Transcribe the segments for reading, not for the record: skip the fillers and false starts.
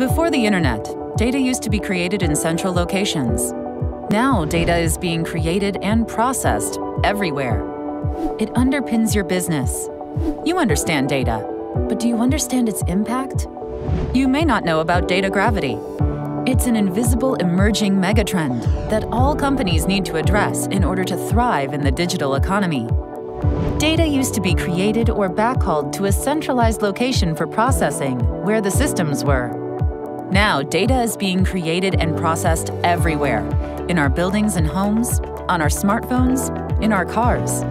Before the internet, data used to be created in central locations. Now data is being created and processed everywhere. It underpins your business. You understand data, but do you understand its impact? You may not know about data gravity. It's an invisible emerging megatrend that all companies need to address in order to thrive in the digital economy. Data used to be created or backhauled to a centralized location for processing, where the systems were. Now data is being created and processed everywhere, in our buildings and homes, on our smartphones, in our cars.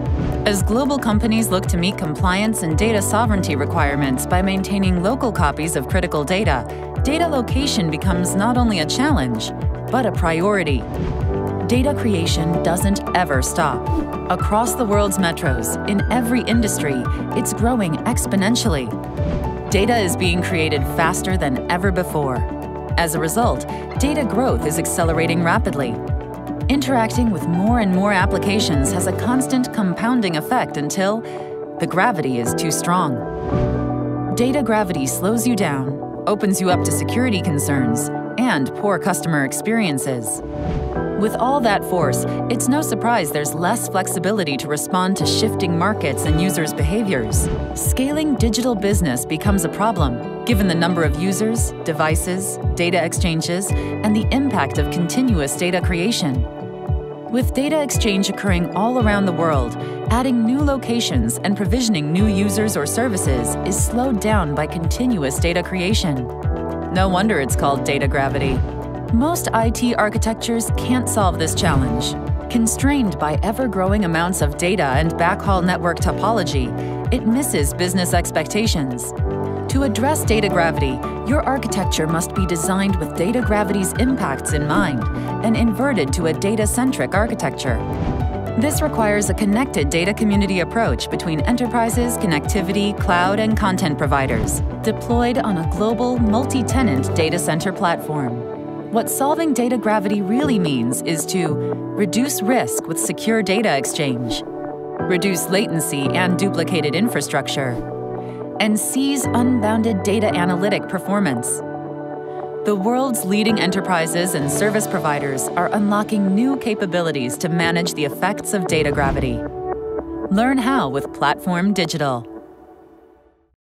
As global companies look to meet compliance and data sovereignty requirements by maintaining local copies of critical data, data location becomes not only a challenge, but a priority. Data creation doesn't ever stop. Across the world's metros, in every industry, it's growing exponentially. Data is being created faster than ever before. As a result, data growth is accelerating rapidly. Interacting with more and more applications has a constant compounding effect until the gravity is too strong. Data gravity slows you down, opens you up to security concerns, and poor customer experiences. With all that force, it's no surprise there's less flexibility to respond to shifting markets and users' behaviors. Scaling digital business becomes a problem, given the number of users, devices, data exchanges, and the impact of continuous data creation. With data exchange occurring all around the world, adding new locations and provisioning new users or services is slowed down by continuous data creation. No wonder it's called data gravity. Most IT architectures can't solve this challenge. Constrained by ever-growing amounts of data and backhaul network topology, it misses business expectations. To address data gravity, your architecture must be designed with data gravity's impacts in mind and inverted to a data-centric architecture. This requires a connected data community approach between enterprises, connectivity, cloud, and content providers, deployed on a global, multi-tenant data center platform. What solving data gravity really means is to reduce risk with secure data exchange, reduce latency and duplicated infrastructure, and seize unbounded data analytic performance. The world's leading enterprises and service providers are unlocking new capabilities to manage the effects of data gravity. Learn how with PlatformDigital.